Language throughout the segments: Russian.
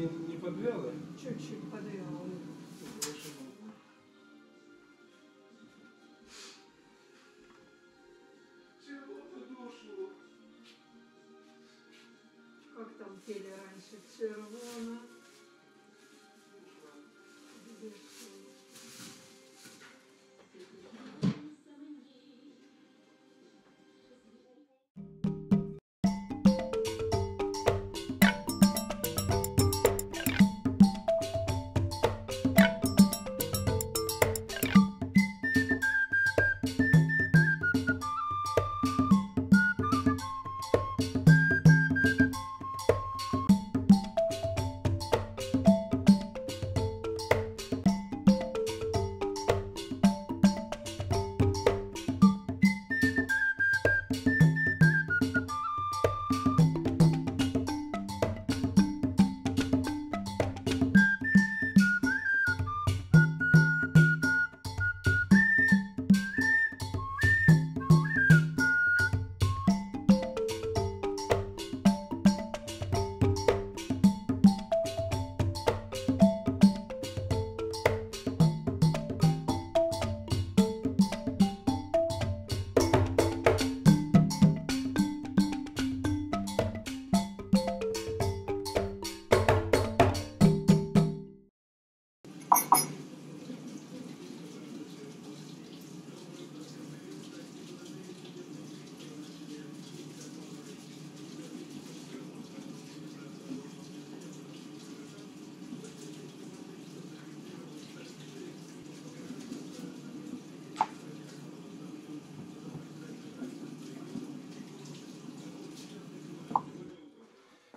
не подвяло? Чуть-чуть подвяло. Чего-то дошло. Как там пели раньше? Червона.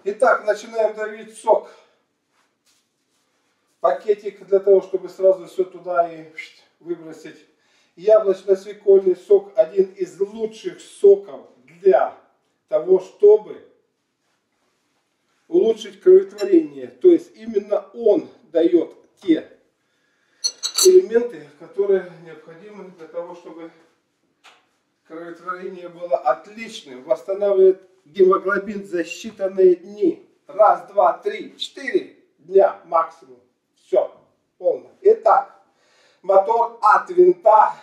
Итак, начинаем давить сок. Пакетик для того, чтобы сразу все туда и выбросить. Яблочно-свекольный сок — один из лучших соков для того, чтобы улучшить кроветворение. То есть именно он дает те элементы, которые необходимы для того, чтобы кроветворение было отличным, восстанавливает гемоглобин за считанные дни. Раз, два, три, 4 дня максимум. Все. Полно. Итак, мотор от винта.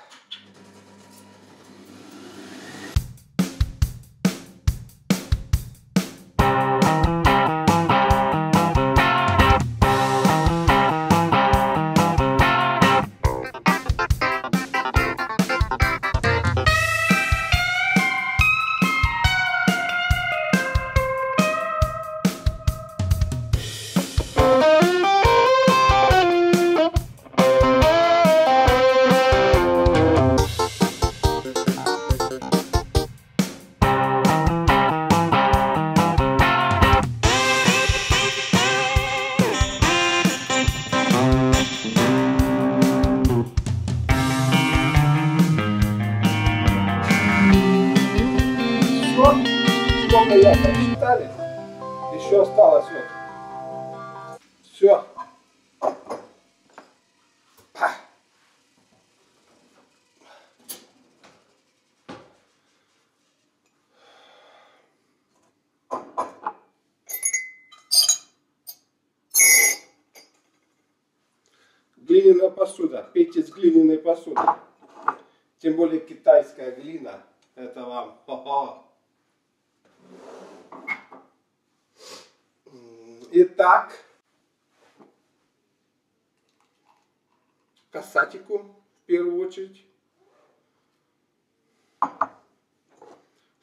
Посчитали, еще осталось вот. Все. Глиняная посуда. Пейте из глиняной посуды. Тем более китайская глина. Это вам. Хо-хо. Итак, касатику в первую очередь,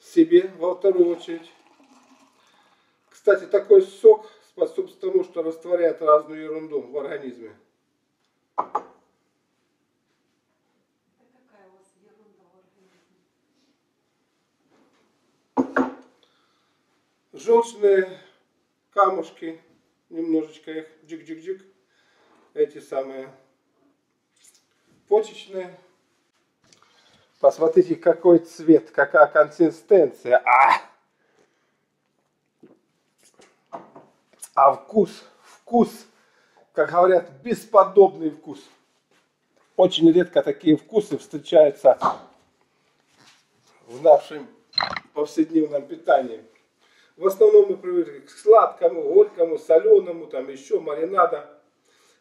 себе во вторую очередь. Кстати, такой сок способствует тому, что растворяет разную ерунду в организме. Желчные камушки, немножечко их, джик-джик-джик, эти самые почечные. Посмотрите, какой цвет, какая консистенция, а вкус, как говорят, бесподобный вкус. Очень редко такие вкусы встречаются в нашем повседневном питании. В основном мы привыкли к сладкому, горькому, соленому, там еще маринада.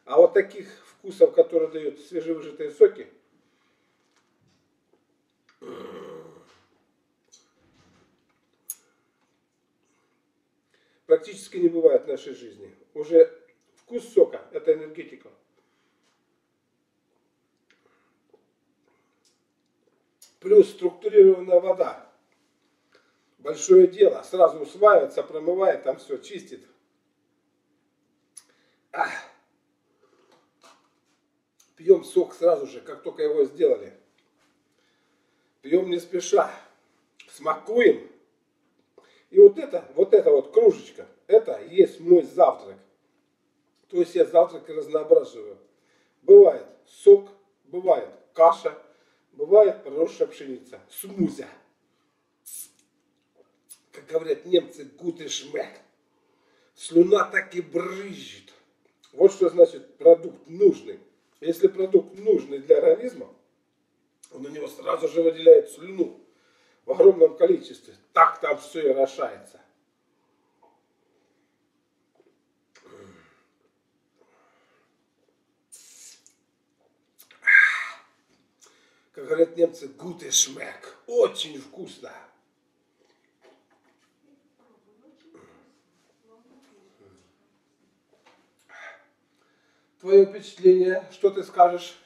А вот таких вкусов, которые дают свежевыжатые соки, практически не бывает в нашей жизни. Уже вкус сока – это энергетика. Плюс структурированная вода. Большое дело. Сразу усваивается, промывает, там все чистит. Ах. Пьем сок сразу же, как только его сделали. Пьем не спеша. Смакуем. И вот эта кружечка, это и есть мой завтрак. То есть я завтрак разнообразиваю. Бывает сок, бывает каша, бывает проросшая пшеница, смузи. Как говорят немцы, гуд и шмек. Слюна так и брызжет. Вот что значит продукт нужный. Если продукт нужный для организма, он у него сразу же выделяет слюну в огромном количестве. Так там все и орошается. Как говорят немцы, гуд и шмек. Очень вкусно. Твое впечатление, что ты скажешь?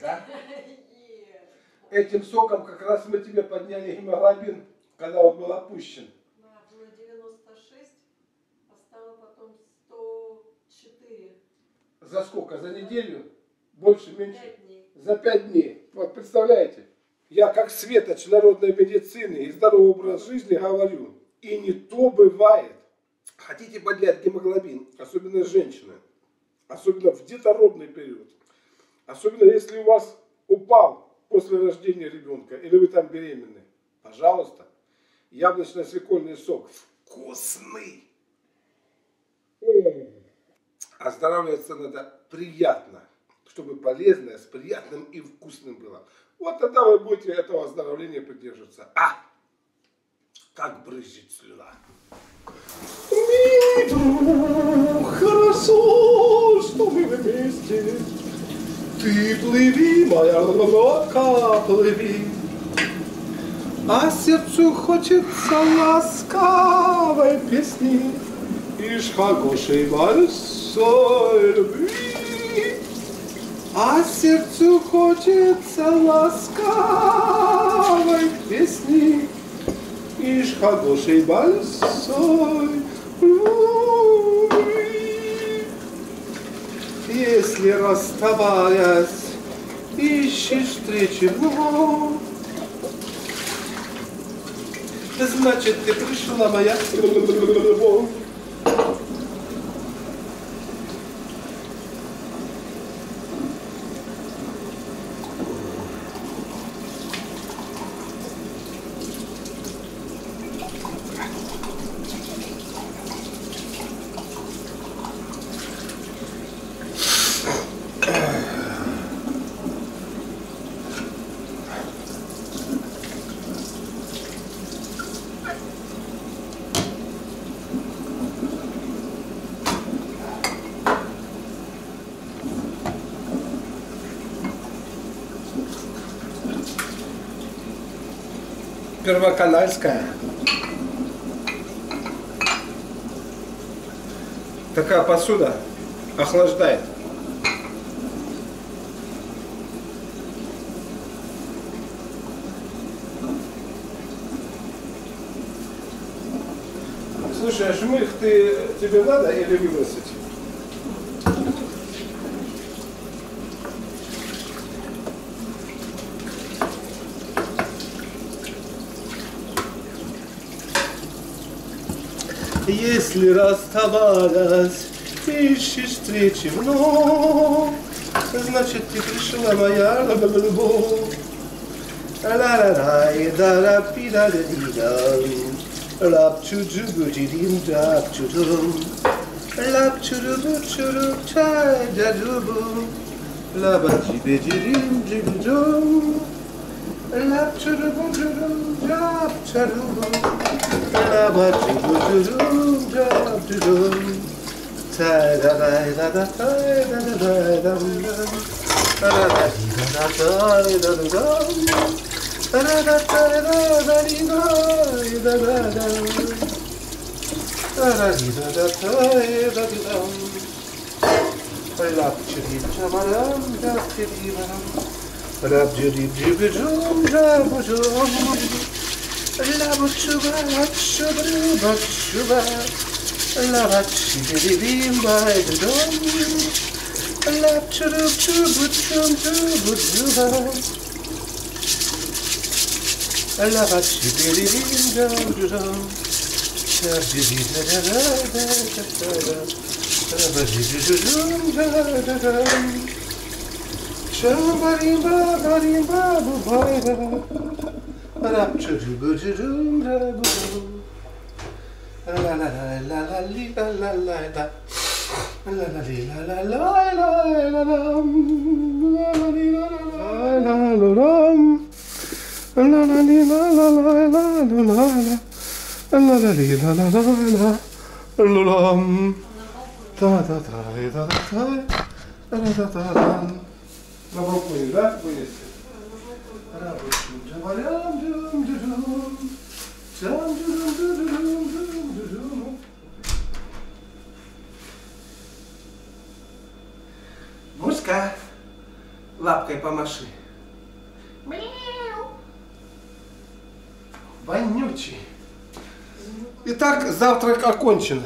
Да? Этим соком как раз мы тебе подняли гемоглобин, когда он был опущен. Да, было 96, а стало потом 104. За сколько? За неделю? Больше, меньше? 5 дней. За 5 дней. Вот представляете, я как светоч народной медицины и здоровый образ жизни говорю, и не то бывает. Хотите поднять гемоглобин, особенно женщины, особенно в детородный период, особенно если у вас упал после рождения ребенка, или вы там беременны, пожалуйста, яблочно-свекольный сок вкусный. Оздоравливаться надо приятно, чтобы полезное с приятным и вкусным было. Вот тогда вы будете этого оздоровления придерживаться. А! Как брызжет слюна. Милый друг, хорошо, что мы вместе. Ты плыви, моя лодка, плыви. А сердцу хочется ласковой песни и шхагошей большой любви. А сердцу хочется ласковой песни и шхагошей большой любви. Если, расставаясь, ищешь встречи вновь, значит, ты пришла, моя любовь. Первоканальская. Такая посуда охлаждает. Слушай, а шмых тебе надо или выбросить? Если расставалась, ищешь встречи вновь, значит, ты пришла, моя любовь. Ла-ла-лай, да-ра-пи-да-да-ди-дам, лап-чу-джу-гу-ди-дим-да-чу-дум, лап-чу-ду-бу-чу-ду-чай-да-ду-бу, лаба-джи-бе-ди-дим-джи-ду-дум, лап чу На балконе, да, вынесли? Буська, лапкой помаши. Вонючий. Итак, завтрак окончен.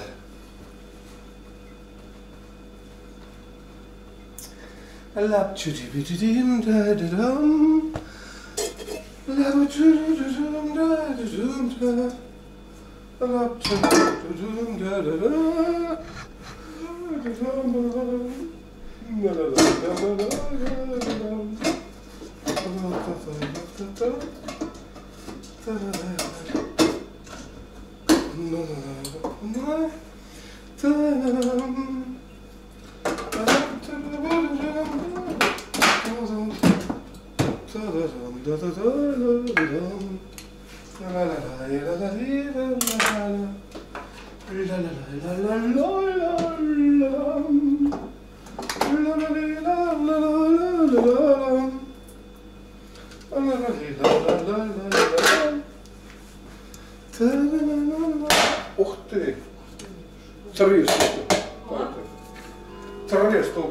Ух ты! Травесту!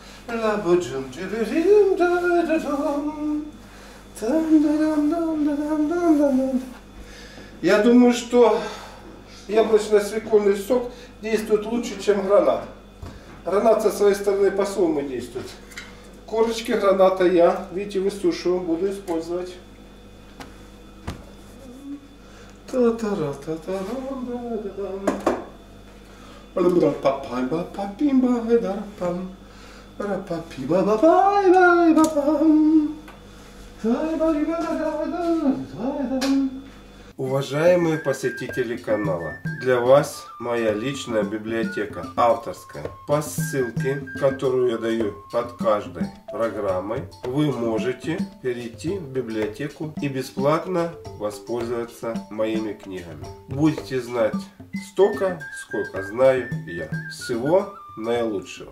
Я думаю, что яблочно-свекольный сок действует лучше, чем гранат. Гранат со своей стороны по-своему действует. Корочки граната я, видите, высушиваю, буду использовать. Уважаемые посетители канала, для вас моя личная библиотека, авторская. По ссылке, которую я даю под каждой программой, вы можете перейти в библиотеку и бесплатно воспользоваться моими книгами. Будете знать столько, сколько знаю я. Всего наилучшего!